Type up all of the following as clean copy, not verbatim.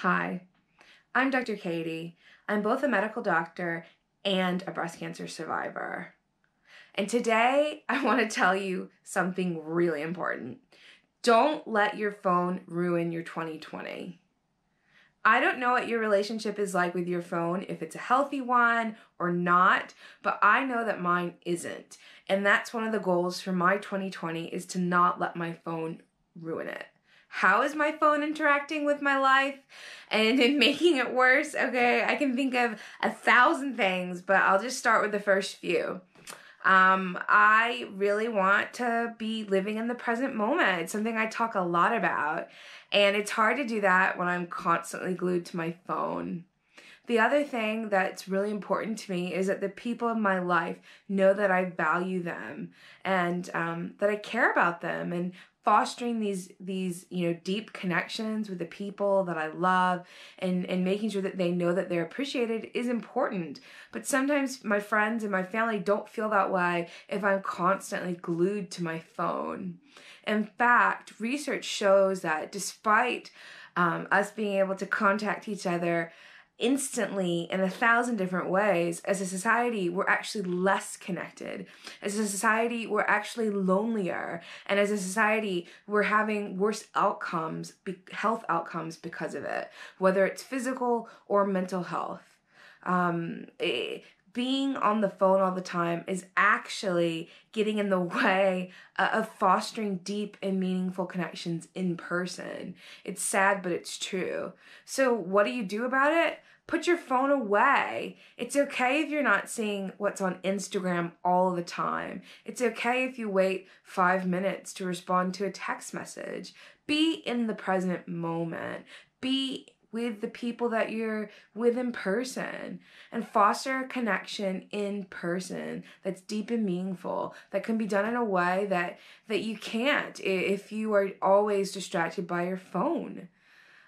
Hi, I'm Dr. Katie. I'm both a medical doctor and a breast cancer survivor. And today I want to tell you something really important. Don't let your phone ruin your 2020. I don't know what your relationship is like with your phone, if it's a healthy one or not, but I know that mine isn't. And that's one of the goals for my 2020 is to not let my phone ruin it. How is my phone interacting with my life and in making it worse? Okay, I can think of 1,000 things, but I'll just start with the first few. I really want to be living in the present moment. It's something I talk a lot about, and it's hard to do that when I'm constantly glued to my phone. The other thing that's really important to me is that the people in my life know that I value them and that I care about them, and fostering these deep connections with the people that I love and making sure that they know that they're appreciated is important. But sometimes my friends and my family don't feel that way if I'm constantly glued to my phone. In fact, research shows that despite us being able to contact each other instantly in 1,000 different ways, as a society, we're actually less connected. As a society, we're actually lonelier. And as a society, we're having worse outcomes, health outcomes because of it, whether it's physical or mental health. Being on the phone all the time is actually getting in the way of fostering deep and meaningful connections in person. It's sad, but it's true. So what do you do about it? Put your phone away. It's okay if you're not seeing what's on Instagram all the time. It's okay if you wait 5 minutes to respond to a text message. Be in the present moment. Be with the people that you're with in person, and foster a connection in person that's deep and meaningful, that can be done in a way that you can't if you are always distracted by your phone.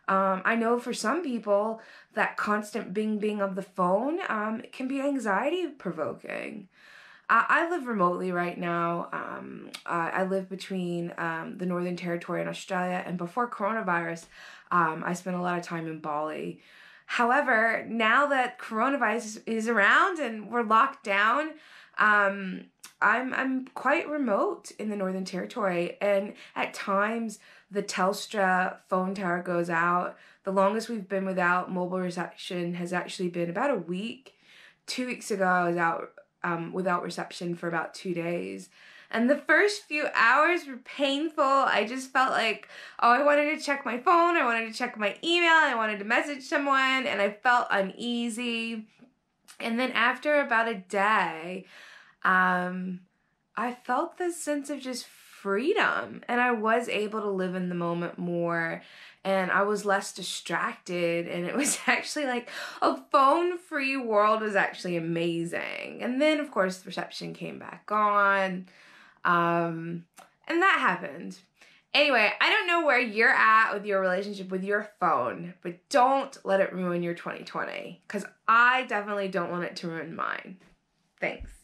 I know for some people that constant bing of the phone can be anxiety provoking. I live remotely right now. I live between the Northern Territory and Australia, and before coronavirus, I spent a lot of time in Bali. However, now that coronavirus is around and we're locked down, I'm quite remote in the Northern Territory, and at times the Telstra phone tower goes out. The longest we've been without mobile reception has actually been about a week. 2 weeks ago, I was out without reception for about 2 days. And the first few hours were painful. I just felt like, oh, I wanted to check my phone, I wanted to check my email, I wanted to message someone, and I felt uneasy. And then after about a day, I felt this sense of just freedom, and I was able to live in the moment more, and I was less distracted, and it was actually like a phone-free world was actually amazing. And then, of course, the reception came back on, and that happened. Anyway, I don't know where you're at with your relationship with your phone, but don't let it ruin your 2020, because I definitely don't want it to ruin mine. Thanks.